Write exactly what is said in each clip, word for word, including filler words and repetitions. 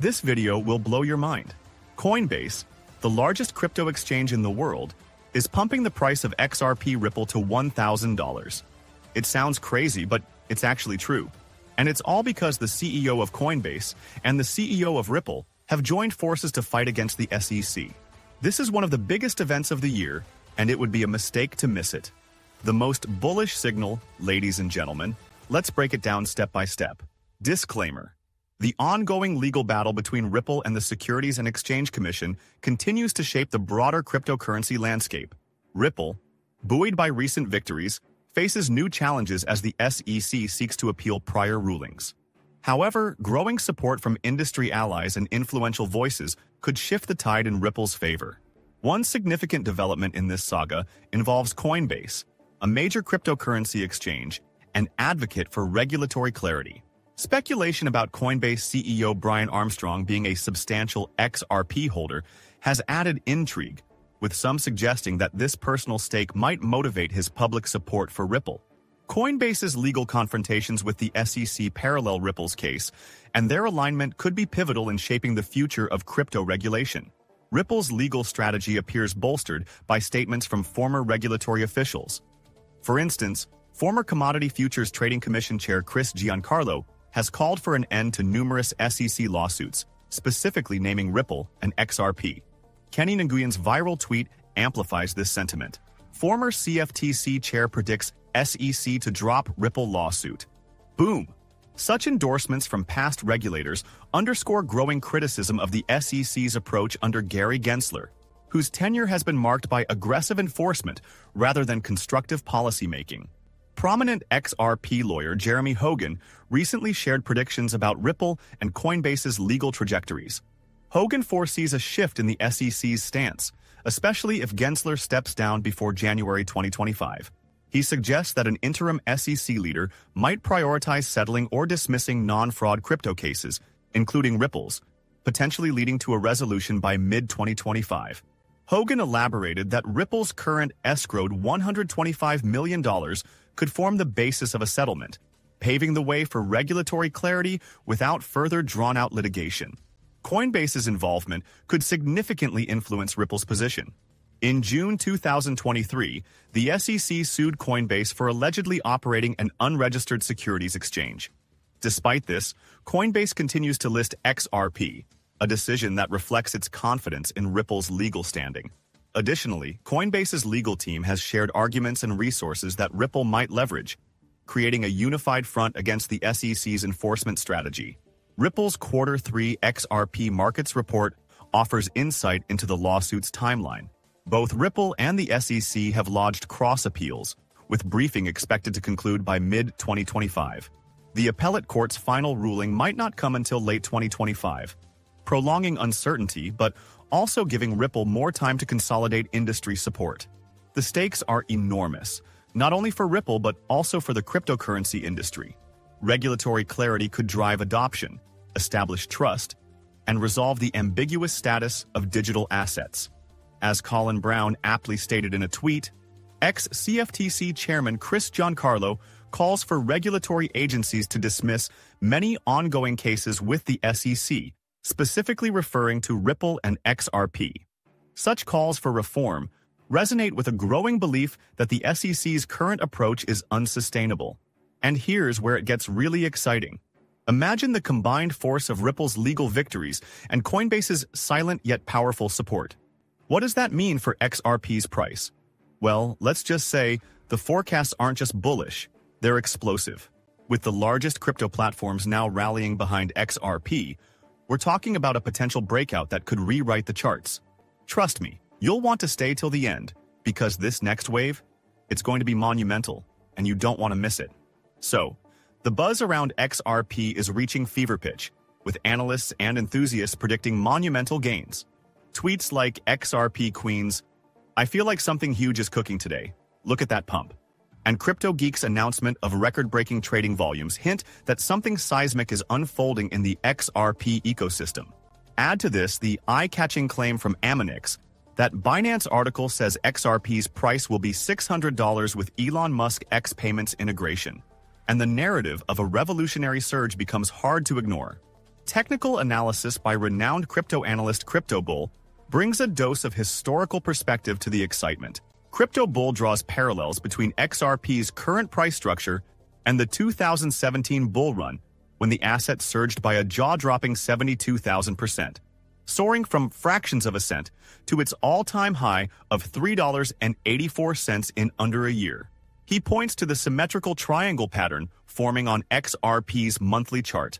This video will blow your mind. Coinbase, the largest crypto exchange in the world, is pumping the price of X R P Ripple to one thousand dollars. It sounds crazy, but it's actually true. And it's all because the C E O of Coinbase and the C E O of Ripple have joined forces to fight against the S E C. This is one of the biggest events of the year, and it would be a mistake to miss it. The most bullish signal, ladies and gentlemen. Let's break it down step by step. Disclaimer. The ongoing legal battle between Ripple and the Securities and Exchange Commission continues to shape the broader cryptocurrency landscape. Ripple, buoyed by recent victories, faces new challenges as the S E C seeks to appeal prior rulings. However, growing support from industry allies and influential voices could shift the tide in Ripple's favor. One significant development in this saga involves Coinbase, a major cryptocurrency exchange, an advocate for regulatory clarity. Speculation about Coinbase C E O Brian Armstrong being a substantial X R P holder has added intrigue, with some suggesting that this personal stake might motivate his public support for Ripple. Coinbase's legal confrontations with the S E C parallel Ripple's case, and their alignment could be pivotal in shaping the future of crypto regulation. Ripple's legal strategy appears bolstered by statements from former regulatory officials. For instance, former Commodity Futures Trading Commission Chair Chris Giancarlo has called for an end to numerous S E C lawsuits, specifically naming Ripple and X R P. Kenny Nguyen's viral tweet amplifies this sentiment. Former C F T C chair predicts S E C to drop Ripple lawsuit. Boom! Such endorsements from past regulators underscore growing criticism of the S E C's approach under Gary Gensler, whose tenure has been marked by aggressive enforcement rather than constructive policymaking. Prominent X R P lawyer Jeremy Hogan recently shared predictions about Ripple and Coinbase's legal trajectories. Hogan foresees a shift in the S E C's stance, especially if Gensler steps down before January twenty twenty-five. He suggests that an interim S E C leader might prioritize settling or dismissing non-fraud crypto cases, including Ripple's, potentially leading to a resolution by mid twenty twenty-five. Hogan elaborated that Ripple's current escrowed one hundred twenty-five million dollars could form the basis of a settlement, paving the way for regulatory clarity without further drawn-out litigation. Coinbase's involvement could significantly influence Ripple's position. In June two thousand twenty-three, the S E C sued Coinbase for allegedly operating an unregistered securities exchange. Despite this, Coinbase continues to list X R P, a decision that reflects its confidence in Ripple's legal standing. Additionally, Coinbase's legal team has shared arguments and resources that Ripple might leverage, creating a unified front against the S E C's enforcement strategy. Ripple's Quarter three X R P Markets Report offers insight into the lawsuit's timeline. Both Ripple and the S E C have lodged cross-appeals, with briefing expected to conclude by mid twenty twenty-five. The appellate court's final ruling might not come until late twenty twenty-five, prolonging uncertainty but also giving Ripple more time to consolidate industry support. The stakes are enormous, not only for Ripple but also for the cryptocurrency industry. Regulatory clarity could drive adoption, establish trust, and resolve the ambiguous status of digital assets. As Colin Brown aptly stated in a tweet, ex-C F T C Chairman Chris Giancarlo calls for regulatory agencies to dismiss many ongoing cases with the S E C, specifically referring to Ripple and X R P. Such calls for reform resonate with a growing belief that the S E C's current approach is unsustainable. And here's where it gets really exciting. Imagine the combined force of Ripple's legal victories and Coinbase's silent yet powerful support. What does that mean for X R P's price? Well, let's just say the forecasts aren't just bullish, they're explosive. With the largest crypto platforms now rallying behind X R P, we're talking about a potential breakout that could rewrite the charts. Trust me, you'll want to stay till the end, because this next wave, it's going to be monumental, and you don't want to miss it. So, the buzz around X R P is reaching fever pitch, with analysts and enthusiasts predicting monumental gains. Tweets like X R P Queens, "I feel like something huge is cooking today. Look at that pump." And CryptoGeek's announcement of record-breaking trading volumes hint that something seismic is unfolding in the X R P ecosystem. Add to this the eye-catching claim from Amanix that Binance article says X R P's price will be six hundred dollars with Elon Musk X payments integration, and the narrative of a revolutionary surge becomes hard to ignore. technical analysis by renowned crypto analyst CryptoBull brings a dose of historical perspective to the excitement. CryptoBull draws parallels between X R P's current price structure and the two thousand seventeen bull run, when the asset surged by a jaw-dropping seventy-two thousand percent, soaring from fractions of a cent to its all-time high of three dollars and eighty-four cents in under a year. He points to the symmetrical triangle pattern forming on X R P's monthly chart,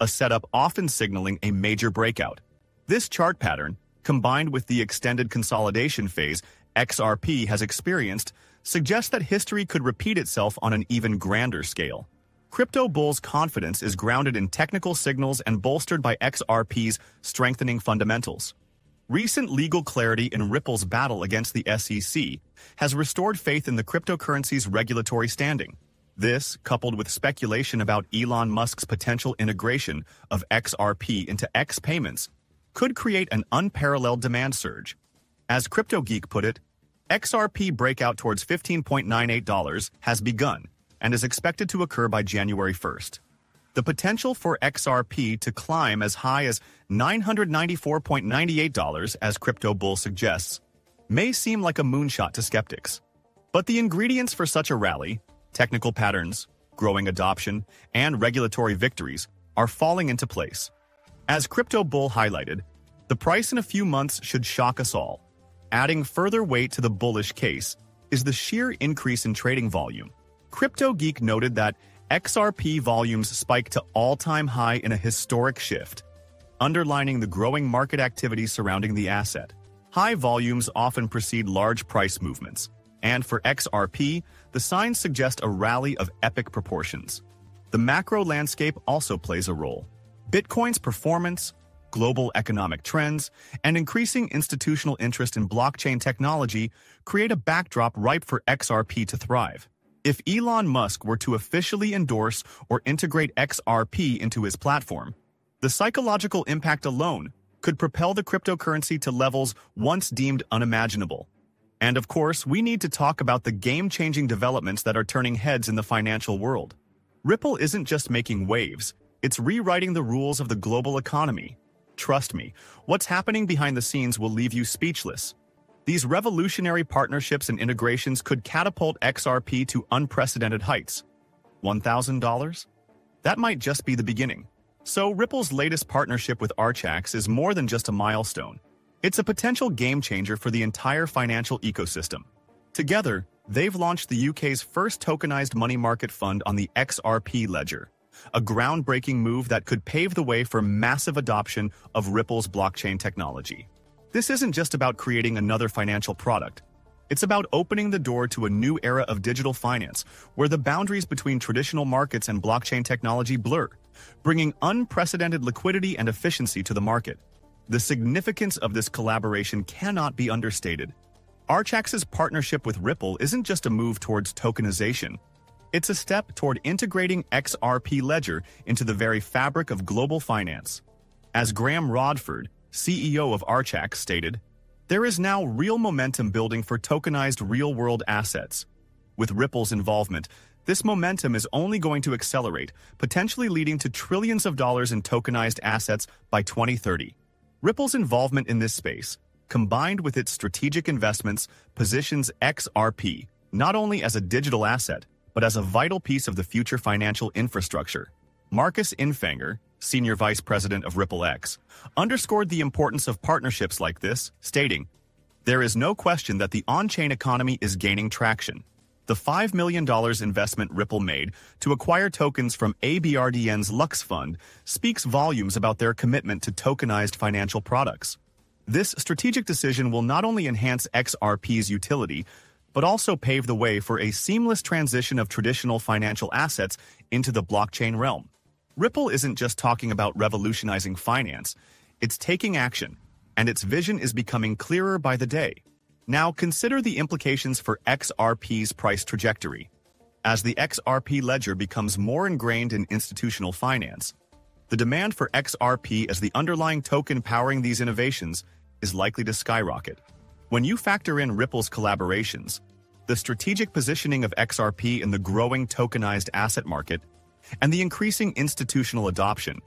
a setup often signaling a major breakout. This chart pattern, combined with the extended consolidation phase X R P has experienced, suggests that history could repeat itself on an even grander scale. CryptoBull's confidence is grounded in technical signals and bolstered by X R P's strengthening fundamentals. Recent legal clarity in Ripple's battle against the S E C has restored faith in the cryptocurrency's regulatory standing. This, coupled with speculation about Elon Musk's potential integration of X R P into X payments, could create an unparalleled demand surge. As CryptoGeek put it, X R P breakout towards fifteen dollars and ninety-eight cents has begun and is expected to occur by January first. The potential for X R P to climb as high as nine hundred ninety-four dollars and ninety-eight cents, as CryptoBull suggests, may seem like a moonshot to skeptics. But the ingredients for such a rally, technical patterns, growing adoption, and regulatory victories, are falling into place. As CryptoBull highlighted, the price in a few months should shock us all. Adding further weight to the bullish case is the sheer increase in trading volume. CryptoGeek noted that X R P volumes spiked to all-time high in a historic shift, underlining the growing market activity surrounding the asset. High volumes often precede large price movements, and for X R P, the signs suggest a rally of epic proportions. The macro landscape also plays a role. Bitcoin's performance, global economic trends, and increasing institutional interest in blockchain technology create a backdrop ripe for X R P to thrive. If Elon Musk were to officially endorse or integrate X R P into his platform, the psychological impact alone could propel the cryptocurrency to levels once deemed unimaginable. And of course, we need to talk about the game-changing developments that are turning heads in the financial world. Ripple isn't just making waves, it's rewriting the rules of the global economy. Trust me, what's happening behind the scenes will leave you speechless. These revolutionary partnerships and integrations could catapult X R P to unprecedented heights. one thousand dollars? That might just be the beginning. So Ripple's latest partnership with Archax is more than just a milestone. It's a potential game-changer for the entire financial ecosystem. Together, they've launched the U K's first tokenized money market fund on the X R P ledger, a groundbreaking move that could pave the way for massive adoption of Ripple's blockchain technology. This isn't just about creating another financial product. It's about opening the door to a new era of digital finance, where the boundaries between traditional markets and blockchain technology blur, bringing unprecedented liquidity and efficiency to the market. The significance of this collaboration cannot be understated. Archax's partnership with Ripple isn't just a move towards tokenization. It's a step toward integrating X R P Ledger into the very fabric of global finance. As Graham Rodford, C E O of Archax, stated, "There is now real momentum building for tokenized real-world assets. With Ripple's involvement, this momentum is only going to accelerate, potentially leading to trillions of dollars in tokenized assets by twenty thirty. Ripple's involvement in this space, combined with its strategic investments, positions X R P not only as a digital asset, but as a vital piece of the future financial infrastructure." Marcus Infanger, Senior Vice President of Ripple X, underscored the importance of partnerships like this, stating, "There is no question that the on-chain economy is gaining traction. The five million dollars investment Ripple made to acquire tokens from A B R D N's Lux Fund speaks volumes about their commitment to tokenized financial products. This strategic decision will not only enhance X R P's utility, but also pave the way for a seamless transition of traditional financial assets into the blockchain realm." Ripple isn't just talking about revolutionizing finance, it's taking action, and its vision is becoming clearer by the day. Now consider the implications for X R P's price trajectory. As the X R P ledger becomes more ingrained in institutional finance, the demand for X R P as the underlying token powering these innovations is likely to skyrocket. When you factor in Ripple's collaborations, the strategic positioning of X R P in the growing tokenized asset market, and the increasing institutional adoption,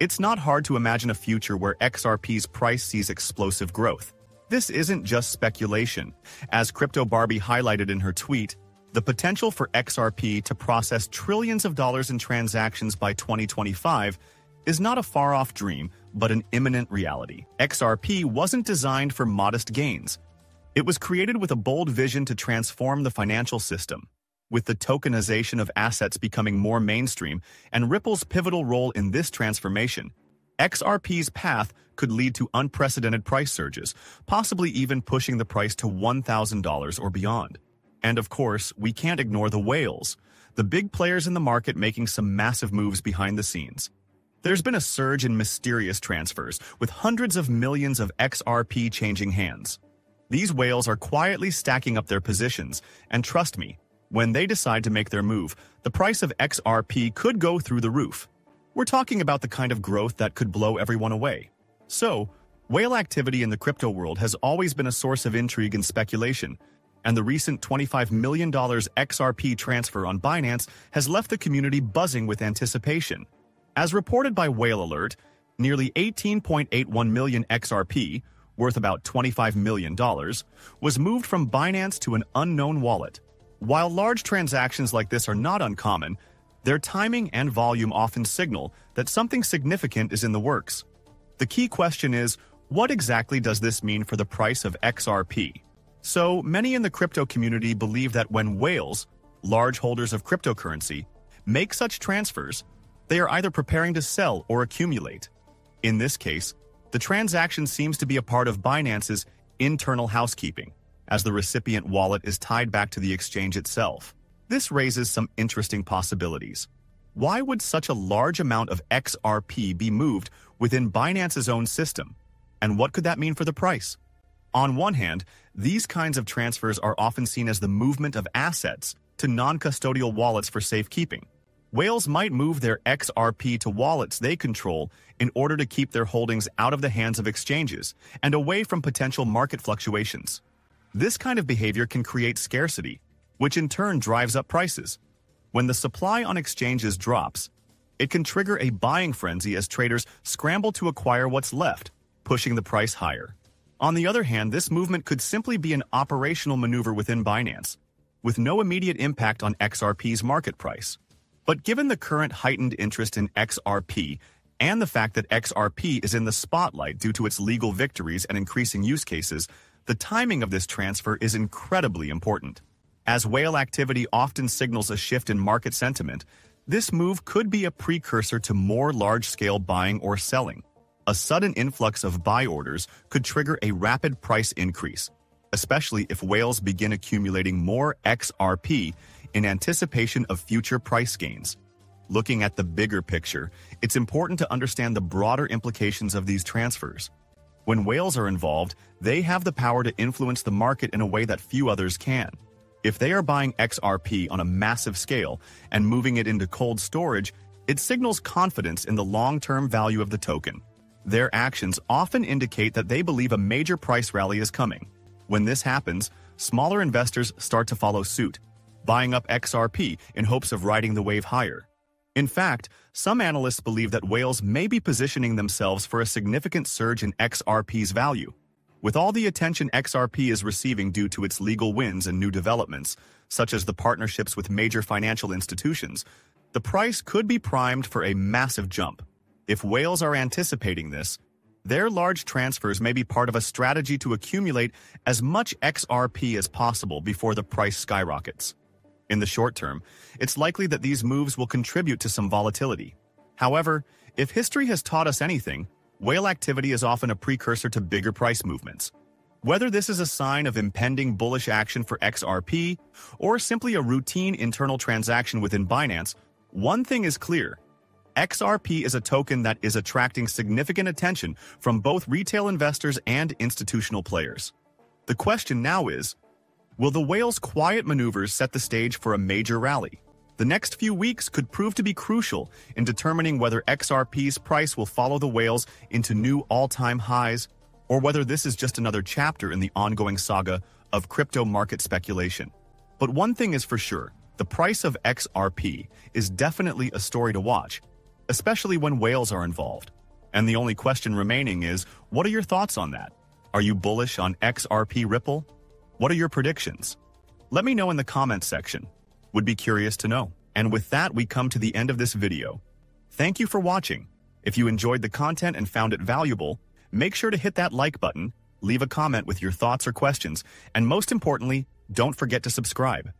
It's not hard to imagine a future where X R P's price sees explosive growth. This isn't just speculation. As Crypto Barbie highlighted in her tweet, the potential for X R P to process trillions of dollars in transactions by twenty twenty-five is not a far-off dream, but an imminent reality. X R P wasn't designed for modest gains. It was created with a bold vision to transform the financial system. With the tokenization of assets becoming more mainstream and Ripple's pivotal role in this transformation, X R P's path could lead to unprecedented price surges, possibly even pushing the price to one thousand dollars or beyond. And of course, we can't ignore the whales, the big players in the market making some massive moves behind the scenes. There's been a surge in mysterious transfers, with hundreds of millions of X R P changing hands. These whales are quietly stacking up their positions, and trust me, when they decide to make their move, the price of X R P could go through the roof. We're talking about the kind of growth that could blow everyone away. So, whale activity in the crypto world has always been a source of intrigue and speculation, and the recent twenty-five million dollars X R P transfer on Binance has left the community buzzing with anticipation. As reported by Whale Alert, nearly eighteen point eight one million X R P, worth about twenty-five million dollars, was moved from Binance to an unknown wallet. While large transactions like this are not uncommon, their timing and volume often signal that something significant is in the works. The key question is, what exactly does this mean for the price of X R P? So, many in the crypto community believe that when whales, large holders of cryptocurrency, make such transfers, they are either preparing to sell or accumulate. In this case, the transaction seems to be a part of Binance's internal housekeeping, as the recipient wallet is tied back to the exchange itself. This raises some interesting possibilities. Why would such a large amount of X R P be moved within Binance's own system? And what could that mean for the price? On one hand, these kinds of transfers are often seen as the movement of assets to non-custodial wallets for safekeeping. Whales might move their X R P to wallets they control in order to keep their holdings out of the hands of exchanges and away from potential market fluctuations. This kind of behavior can create scarcity, which in turn drives up prices. When the supply on exchanges drops, it can trigger a buying frenzy as traders scramble to acquire what's left, pushing the price higher. On the other hand, this movement could simply be an operational maneuver within Binance, with no immediate impact on X R P's market price. But given the current heightened interest in X R P and the fact that X R P is in the spotlight due to its legal victories and increasing use cases, the timing of this transfer is incredibly important. As whale activity often signals a shift in market sentiment, this move could be a precursor to more large-scale buying or selling. A sudden influx of buy orders could trigger a rapid price increase, especially if whales begin accumulating more X R P in anticipation of future price gains. Looking at the bigger picture, it's important to understand the broader implications of these transfers. When whales are involved, they have the power to influence the market in a way that few others can. If they are buying X R P on a massive scale and moving it into cold storage, it signals confidence in the long-term value of the token. Their actions often indicate that they believe a major price rally is coming. When this happens, smaller investors start to follow suit, buying up X R P in hopes of riding the wave higher. In fact, some analysts believe that whales may be positioning themselves for a significant surge in X R P's value. With all the attention X R P is receiving due to its legal wins and new developments, such as the partnerships with major financial institutions, the price could be primed for a massive jump. If whales are anticipating this, their large transfers may be part of a strategy to accumulate as much X R P as possible before the price skyrockets. In the short term, it's likely that these moves will contribute to some volatility. However, if history has taught us anything, whale activity is often a precursor to bigger price movements. Whether this is a sign of impending bullish action for X R P or simply a routine internal transaction within Binance, one thing is clear. X R P is a token that is attracting significant attention from both retail investors and institutional players. The question now is, will the whale's quiet maneuvers set the stage for a major rally? The next few weeks could prove to be crucial in determining whether X R P's price will follow the whales into new all-time highs, or whether this is just another chapter in the ongoing saga of crypto market speculation. But one thing is for sure, the price of X R P is definitely a story to watch, especially when whales are involved. And the only question remaining is, what are your thoughts on that? Are you bullish on X R P Ripple? What are your predictions? Let me know in the comments section. Would be curious to know. And with that, we come to the end of this video. Thank you for watching. If you enjoyed the content and found it valuable, make sure to hit that like button, leave a comment with your thoughts or questions, and most importantly, don't forget to subscribe.